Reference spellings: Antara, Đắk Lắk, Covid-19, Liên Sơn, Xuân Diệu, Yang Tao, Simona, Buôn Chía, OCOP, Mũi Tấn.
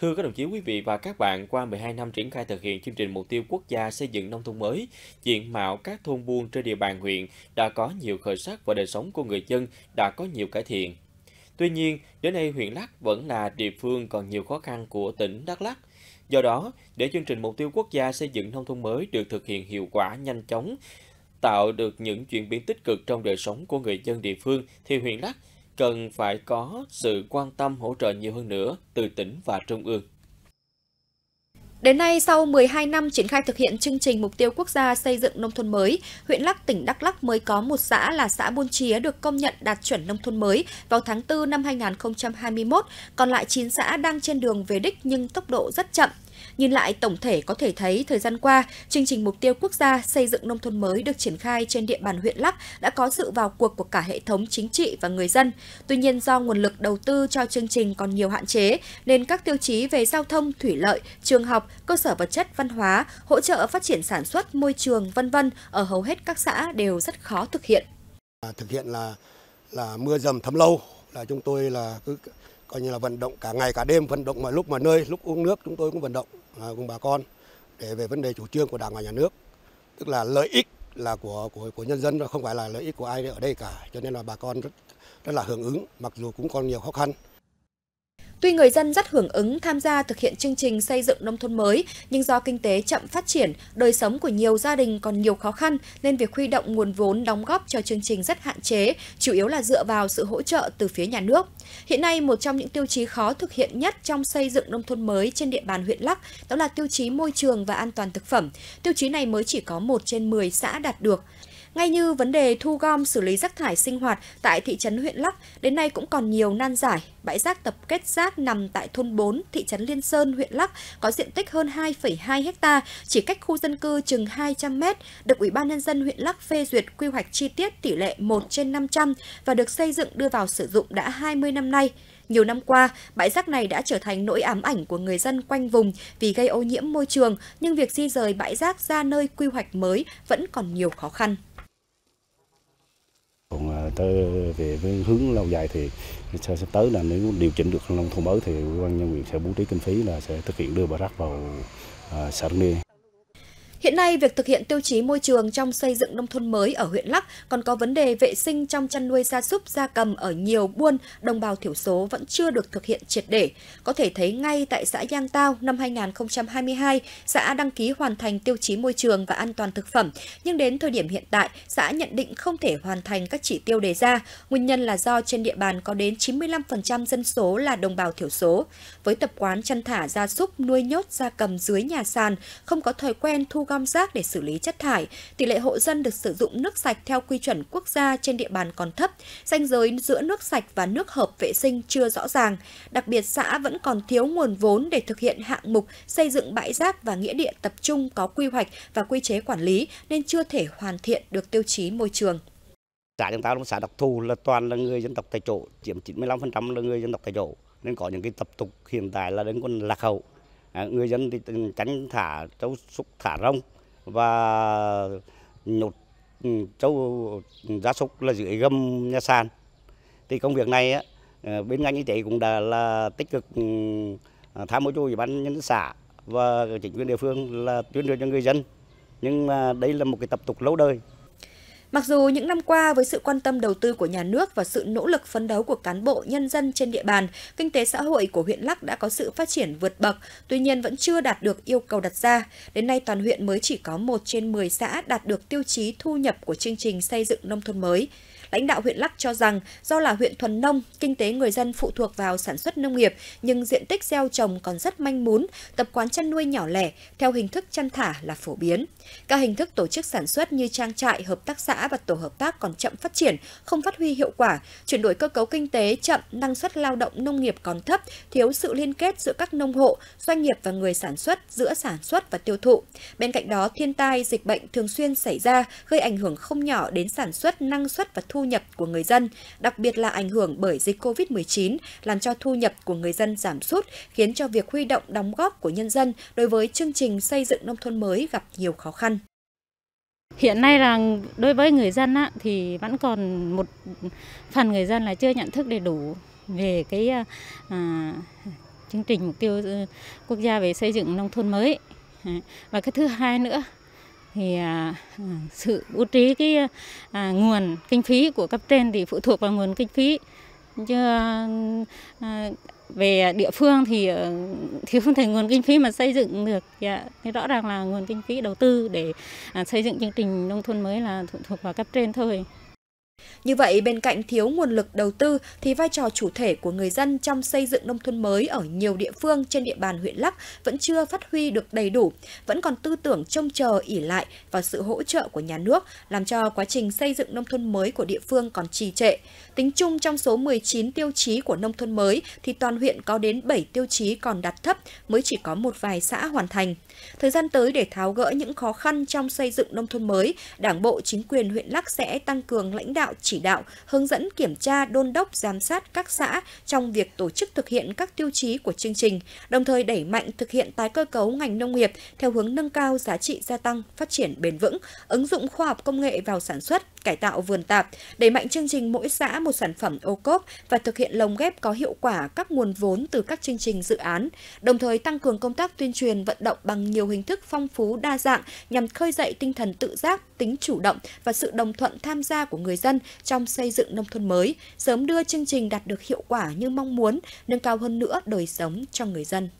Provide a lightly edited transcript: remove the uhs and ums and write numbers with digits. Thưa các đồng chí, quý vị và các bạn, qua 12 năm triển khai thực hiện chương trình mục tiêu quốc gia xây dựng nông thôn mới, diện mạo các thôn buôn trên địa bàn huyện đã có nhiều khởi sắc và đời sống của người dân đã có nhiều cải thiện. Tuy nhiên, đến nay huyện Lắk vẫn là địa phương còn nhiều khó khăn của tỉnh Đắk Lắk. Do đó, để chương trình mục tiêu quốc gia xây dựng nông thôn mới được thực hiện hiệu quả, nhanh chóng, tạo được những chuyển biến tích cực trong đời sống của người dân địa phương, thì huyện Lắk cần phải có sự quan tâm hỗ trợ nhiều hơn nữa từ tỉnh và trung ương. Đến nay, sau 12 năm triển khai thực hiện chương trình mục tiêu quốc gia xây dựng nông thôn mới, huyện Lắk, tỉnh Đắk Lắk mới có một xã là xã Buôn Chía được công nhận đạt chuẩn nông thôn mới vào tháng 4 năm 2021, còn lại 9 xã đang trên đường về đích nhưng tốc độ rất chậm. Nhìn lại tổng thể có thể thấy thời gian qua, chương trình mục tiêu quốc gia xây dựng nông thôn mới được triển khai trên địa bàn huyện Lắk đã có sự vào cuộc của cả hệ thống chính trị và người dân. Tuy nhiên, do nguồn lực đầu tư cho chương trình còn nhiều hạn chế nên các tiêu chí về giao thông, thủy lợi, trường học, cơ sở vật chất, văn hóa, hỗ trợ phát triển sản xuất, môi trường, vân vân ở hầu hết các xã đều rất khó thực hiện. Thực hiện là mưa dầm thấm lâu, là chúng tôi là cứ coi như là vận động cả ngày cả đêm, vận động mọi lúc mọi nơi, lúc uống nước chúng tôi cũng vận động cùng bà con để về vấn đề chủ trương của Đảng và Nhà nước, tức là lợi ích là của nhân dân, không phải là lợi ích của ai ở đây cả, cho nên là bà con rất là hưởng ứng, mặc dù cũng còn nhiều khó khăn. Tuy người dân rất hưởng ứng tham gia thực hiện chương trình xây dựng nông thôn mới, nhưng do kinh tế chậm phát triển, đời sống của nhiều gia đình còn nhiều khó khăn nên việc huy động nguồn vốn đóng góp cho chương trình rất hạn chế, chủ yếu là dựa vào sự hỗ trợ từ phía nhà nước. Hiện nay, một trong những tiêu chí khó thực hiện nhất trong xây dựng nông thôn mới trên địa bàn huyện Lắk đó là tiêu chí môi trường và an toàn thực phẩm. Tiêu chí này mới chỉ có 1 trên 10 xã đạt được. Ngay như vấn đề thu gom xử lý rác thải sinh hoạt tại thị trấn huyện Lắk, đến nay cũng còn nhiều nan giải. Bãi rác tập kết rác nằm tại thôn 4, thị trấn Liên Sơn, huyện Lắk có diện tích hơn 2,2 ha, chỉ cách khu dân cư chừng 200 m, được Ủy ban Nhân dân huyện Lắk phê duyệt quy hoạch chi tiết tỷ lệ 1 trên 500 và được xây dựng đưa vào sử dụng đã 20 năm nay. Nhiều năm qua, bãi rác này đã trở thành nỗi ám ảnh của người dân quanh vùng vì gây ô nhiễm môi trường, nhưng việc di rời bãi rác ra nơi quy hoạch mới vẫn còn nhiều khó khăn. Còn về hướng lâu dài thì sắp tới là nếu điều chỉnh được nông thôn mới thì Ủy ban nhân huyện sẽ bố trí kinh phí là sẽ thực hiện đưa bãi rác vào xã Đắk. Hiện nay, việc thực hiện tiêu chí môi trường trong xây dựng nông thôn mới ở huyện Lắk còn có vấn đề vệ sinh trong chăn nuôi gia súc, gia cầm ở nhiều buôn đồng bào thiểu số vẫn chưa được thực hiện triệt để. Có thể thấy ngay tại xã Yang Tao năm 2022, xã đăng ký hoàn thành tiêu chí môi trường và an toàn thực phẩm, nhưng đến thời điểm hiện tại, xã nhận định không thể hoàn thành các chỉ tiêu đề ra. Nguyên nhân là do trên địa bàn có đến 95% dân số là đồng bào thiểu số. Với tập quán chăn thả gia súc, nuôi nhốt gia cầm dưới nhà sàn, không có thói quen thu gom rác để xử lý chất thải, tỷ lệ hộ dân được sử dụng nước sạch theo quy chuẩn quốc gia trên địa bàn còn thấp, ranh giới giữa nước sạch và nước hợp vệ sinh chưa rõ ràng. Đặc biệt, xã vẫn còn thiếu nguồn vốn để thực hiện hạng mục xây dựng bãi rác và nghĩa địa tập trung có quy hoạch và quy chế quản lý nên chưa thể hoàn thiện được tiêu chí môi trường. Xã chúng ta là xã đặc thù, là toàn là người dân tộc tại chỗ, chiếm 95% là người dân tộc tại chỗ nên có những cái tập tục hiện tại là đến còn lạc hậu. Người dân thì tránh thả trâu súc, thả rông và nhốt trâu gia súc là dưới gầm nhà sàn. Thì công việc này á, bên ngành y tế cũng đã là tích cực tham mưu cho Ủy ban Nhân dân xã và chính quyền địa phương là tuyên truyền cho người dân. Nhưng mà đây là một cái tập tục lâu đời. Mặc dù những năm qua, với sự quan tâm đầu tư của nhà nước và sự nỗ lực phấn đấu của cán bộ, nhân dân trên địa bàn, kinh tế xã hội của huyện Lắk đã có sự phát triển vượt bậc, tuy nhiên vẫn chưa đạt được yêu cầu đặt ra. Đến nay, toàn huyện mới chỉ có 1 trên 10 xã đạt được tiêu chí thu nhập của chương trình xây dựng nông thôn mới. Lãnh đạo huyện Lắk cho rằng do là huyện thuần nông, kinh tế người dân phụ thuộc vào sản xuất nông nghiệp nhưng diện tích gieo trồng còn rất manh mún, tập quán chăn nuôi nhỏ lẻ theo hình thức chăn thả là phổ biến. Các hình thức tổ chức sản xuất như trang trại, hợp tác xã và tổ hợp tác còn chậm phát triển, không phát huy hiệu quả, chuyển đổi cơ cấu kinh tế chậm, năng suất lao động nông nghiệp còn thấp, thiếu sự liên kết giữa các nông hộ, doanh nghiệp và người sản xuất, giữa sản xuất và tiêu thụ. Bên cạnh đó, thiên tai, dịch bệnh thường xuyên xảy ra gây ảnh hưởng không nhỏ đến sản xuất, năng suất và thu nhập của người dân, đặc biệt là ảnh hưởng bởi dịch Covid-19 làm cho thu nhập của người dân giảm sút, khiến cho việc huy động đóng góp của nhân dân đối với chương trình xây dựng nông thôn mới gặp nhiều khó khăn. Hiện nay là đối với người dân á, thì vẫn còn một phần người dân là chưa nhận thức đầy đủ về cái chương trình mục tiêu quốc gia về xây dựng nông thôn mới. Và cái thứ hai nữa thì sự bố trí cái nguồn kinh phí của cấp trên thì phụ thuộc vào nguồn kinh phí. Chứ về địa phương thì thiếu không thể nguồn kinh phí mà xây dựng được. Thì rõ ràng là nguồn kinh phí đầu tư để xây dựng chương trình nông thôn mới là phụ thuộc vào cấp trên thôi. Như vậy, bên cạnh thiếu nguồn lực đầu tư thì vai trò chủ thể của người dân trong xây dựng nông thôn mới ở nhiều địa phương trên địa bàn huyện Lắk vẫn chưa phát huy được đầy đủ, vẫn còn tư tưởng trông chờ ỷ lại vào sự hỗ trợ của nhà nước, làm cho quá trình xây dựng nông thôn mới của địa phương còn trì trệ. Tính chung trong số 19 tiêu chí của nông thôn mới thì toàn huyện có đến 7 tiêu chí còn đạt thấp, mới chỉ có một vài xã hoàn thành. Thời gian tới để tháo gỡ những khó khăn trong xây dựng nông thôn mới, Đảng bộ chính quyền huyện Lắk sẽ tăng cường lãnh đạo, chỉ đạo, hướng dẫn, kiểm tra, đôn đốc, giám sát các xã trong việc tổ chức thực hiện các tiêu chí của chương trình, đồng thời đẩy mạnh thực hiện tái cơ cấu ngành nông nghiệp theo hướng nâng cao giá trị gia tăng, phát triển bền vững, ứng dụng khoa học công nghệ vào sản xuất, cải tạo vườn tạp, đẩy mạnh chương trình mỗi xã một sản phẩm OCOP và thực hiện lồng ghép có hiệu quả các nguồn vốn từ các chương trình dự án, đồng thời tăng cường công tác tuyên truyền vận động bằng nhiều hình thức phong phú đa dạng nhằm khơi dậy tinh thần tự giác, tính chủ động và sự đồng thuận tham gia của người dân trong xây dựng nông thôn mới, sớm đưa chương trình đạt được hiệu quả như mong muốn, nâng cao hơn nữa đời sống cho người dân.